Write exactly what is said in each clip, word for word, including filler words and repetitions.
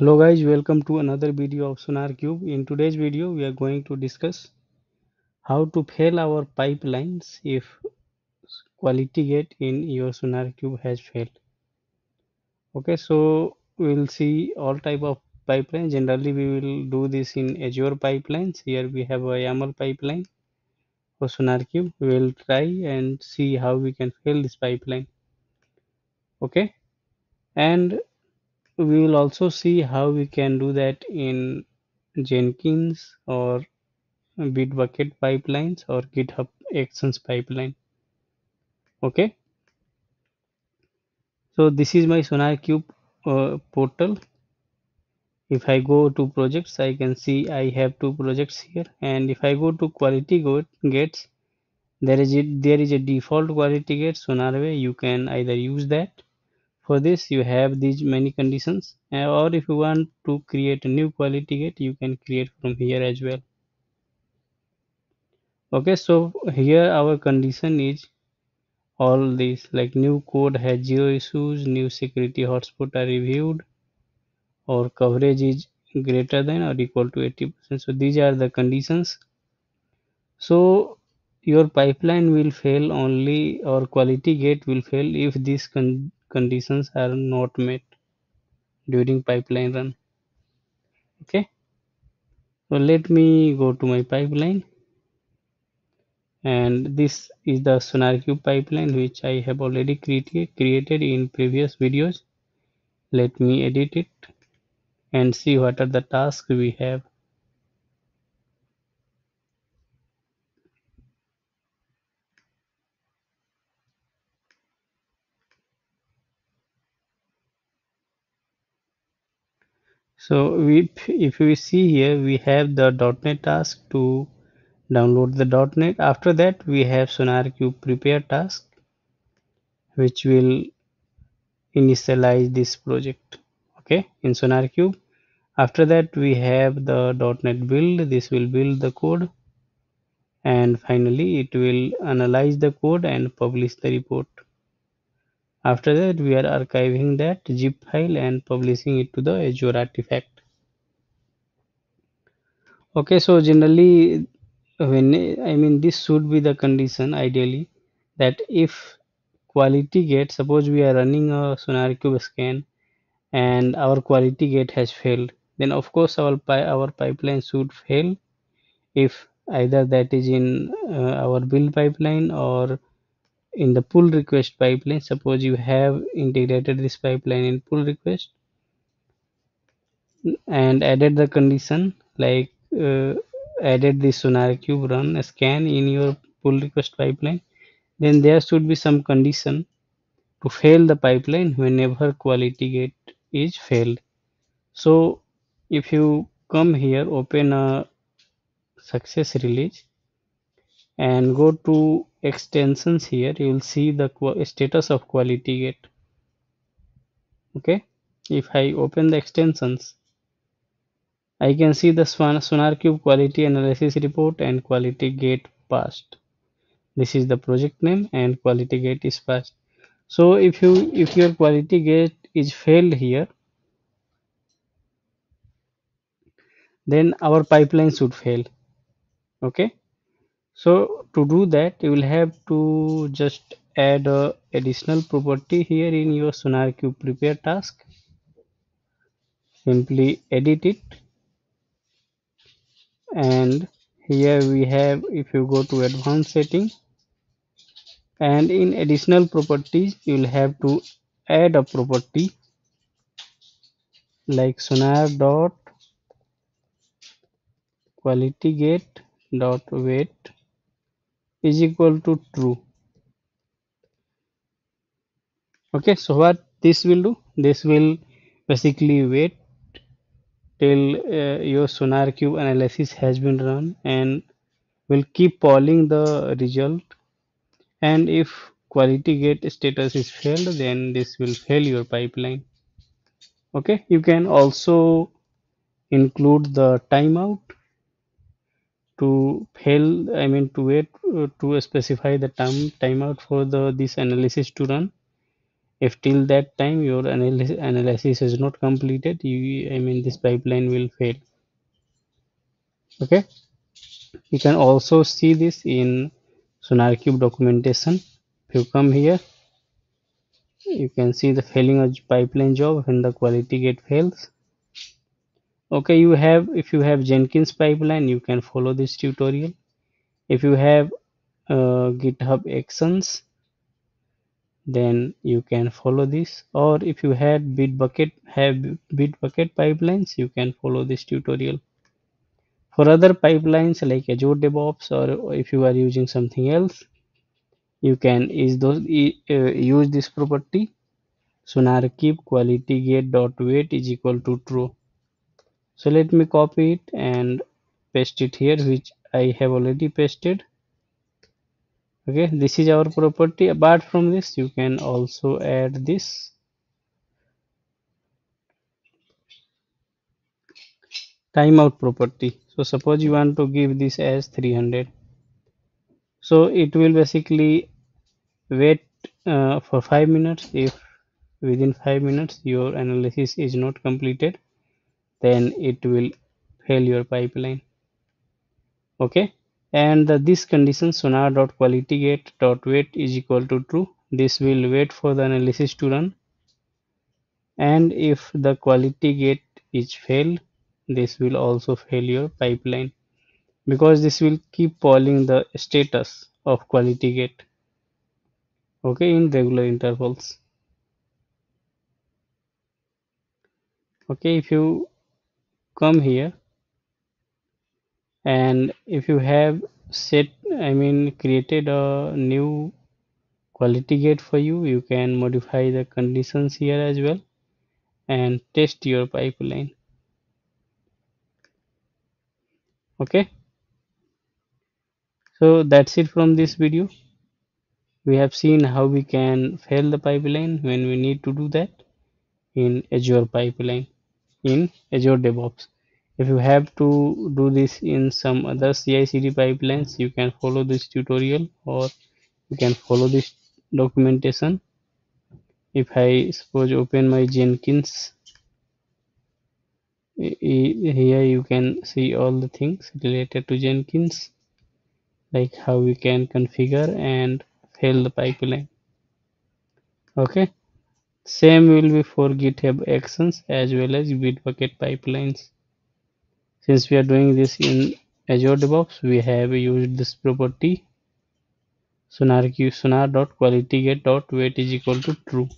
Hello guys, welcome to another video of Sonar Cube. In today's video we are going to discuss how to fail our pipelines if quality gate in your Sonar Cube has failed. Okay, so we will see all type of pipelines. Generally we will do this in Azure pipelines. Here we have a YAML pipeline for Sonar Cube. We will try and see how we can fail this pipeline. Okay, and we will also see how we can do that in Jenkins or Bitbucket pipelines or GitHub Actions pipeline. Okay, so this is my Sonar Cube uh, portal. If I go to projects, I can see I have two projects here, and if I go to quality gates, there is a, there is a default quality gate SonarWay. You can either use that. For this you have these many conditions, or if you want to create a new quality gate you can create from here as well. Okay, so here our condition is all these, like new code has zero issues, new security hotspot are reviewed, or coverage is greater than or equal to eighty percent. So these are the conditions. So your pipeline will fail only, or quality gate will fail if these con conditions are not met during pipeline run. Okay, so let me go to my pipeline, and this is the Sonar Cube pipeline which I have already created created in previous videos. Let me edit it and see what are the tasks we have. So we, if we see here, we have the .NET task to download the .NET. After that we have Sonar Cube prepare task which will initialize this project, okay, in Sonar Cube. After that we have the .NET build. This will build the code, and finally it will analyze the code and publish the report. After that we are archiving that zip file and publishing it to the Azure artifact. Okay, so generally when I mean this should be the condition ideally, that if quality gate, suppose we are running a Sonar Cube scan and our quality gate has failed, then of course our pi our pipeline should fail if either that is in uh, our build pipeline or in the pull request pipeline. Suppose you have integrated this pipeline in pull request and added the condition, like uh, added the Sonar Cube run scan in your pull request pipeline, then there should be some condition to fail the pipeline whenever quality gate is failed. So if you come here, open a success release and go to extensions, here you will see the status of quality gate. Okay, if I open the extensions, I can see the Sonar Cube quality analysis report and quality gate passed. This is the project name and quality gate is passed. So if you if your quality gate is failed here, then our pipeline should fail. Okay, so to do that you will have to just add a additional property here in your Sonar Cube prepare task. Simply edit it, and here we have, if you go to advanced setting and in additional properties you will have to add a property like sonar dot quality gate dot wait is equal to true. Okay, so what this will do, this will basically wait till uh, your Sonar Cube analysis has been run and will keep polling the result, and if quality gate status is failed then this will fail your pipeline. Okay, you can also include the timeout to fail, I mean to wait uh, to specify the time timeout for the this analysis to run, If till that time your analysis analysis is not completed, you I mean this pipeline will fail. Okay, you can also see this in SonarQube documentation. If you come here, you can see the failing of pipeline job when the quality gate fails. Okay, you have if you have Jenkins pipeline, you can follow this tutorial. If you have uh, GitHub Actions, then you can follow this. Or if you had Bitbucket have Bitbucket pipelines, you can follow this tutorial. For other pipelines like Azure DevOps, or if you are using something else, you can use those uh, use this property SonarQube quality gate dot wait is equal to true. So let me copy it and paste it here, which I have already pasted. Okay, this is our property. Apart from this, you can also add this timeout property. So suppose you want to give this as three hundred. So it will basically wait uh, for five minutes. If within five minutes your analysis is not completed, then it will fail your pipeline. Okay, and uh, this condition sonar.qualitygate.wait is equal to true. This will wait for the analysis to run, and if the quality gate is failed, this will also fail your pipeline, because this will keep polling the status of quality gate, okay, in regular intervals. Okay, if you come here and if you have set I mean created a new quality gate for you, you can modify the conditions here as well and test your pipeline. Okay, so that's it from this video. We have seen how we can fail the pipeline when we need to do that in Azure pipeline, in Azure DevOps. If you have to do this in some other C I C D pipelines, you can follow this tutorial or you can follow this documentation. If I suppose open my Jenkins, here you can see all the things related to Jenkins, like how we can configure and fail the pipeline. Okay, same will be for GitHub Actions as well as Bitbucket pipelines. Since we are doing this in Azure DevOps, we have used this property SonarQube sonar.qualitygate.wait is equal to true.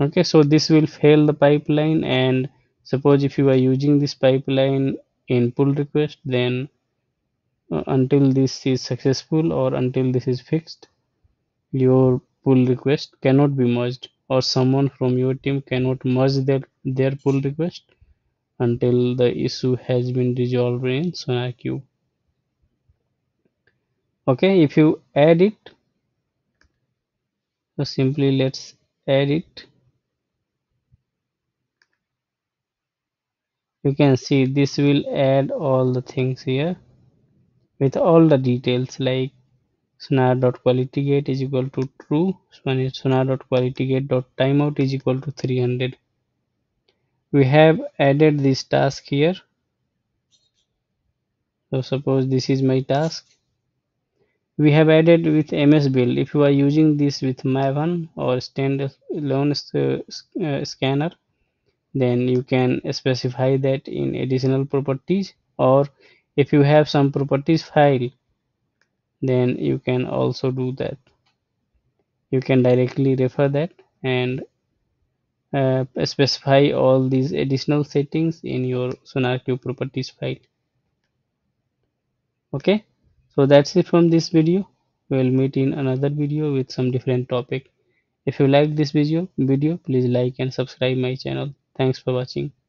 Okay, so this will fail the pipeline. And suppose if you are using this pipeline in pull request, then uh, until this is successful or until this is fixed, your pull request cannot be merged, or someone from your team cannot merge their, their pull request until the issue has been resolved in SonarQube. Okay, if you add it, so simply let's add it. You can see this will add all the things here with all the details, like sonar.qualitygate is equal to true, sonar.qualitygate.timeout is equal to three hundred. We have added this task here. So suppose this is my task. We have added with M S Build. If you are using this with Maven or standalone uh, scanner, then you can specify that in additional properties, or if you have some properties file, then you can also do that. You can directly refer that and uh, specify all these additional settings in your SonarQube properties file. Okay, so that's it from this video. We'll meet in another video with some different topic. If you like this video video, please like and subscribe my channel. Thanks for watching.